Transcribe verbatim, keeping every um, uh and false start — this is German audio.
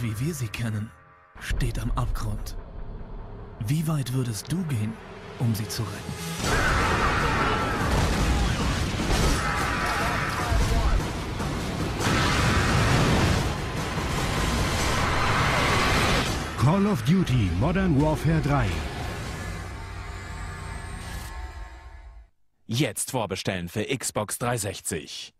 Welt, wie wir sie kennen, steht am Abgrund. Wie weit würdest du gehen, um sie zu retten? Call of Duty Modern Warfare drei. Jetzt vorbestellen für Xbox dreihundertsechzig.